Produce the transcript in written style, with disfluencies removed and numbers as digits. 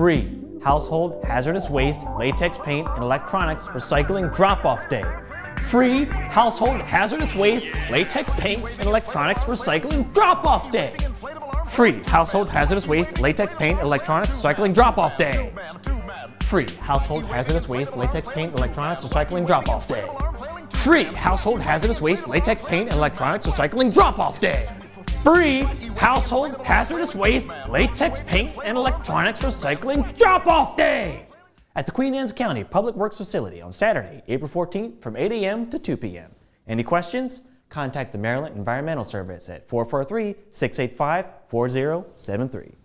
free household hazardous waste, latex paint, and electronics recycling drop-off day. Free household hazardous waste, latex paint, and electronics recycling drop-off day. Free household hazardous waste, latex paint, electronics recycling drop-off day. Free household hazardous waste, latex paint, electronics recycling drop-off day. Free household hazardous waste, latex paint, electronics recycling drop-off day. Free household hazardous waste, latex paint, and electronics recycling drop-off day at the Queen Anne's County Public Works Facility on Saturday, April 14th from 8 a.m. to 2 p.m. Any questions? Contact the Maryland Environmental Service at 443-685-4073.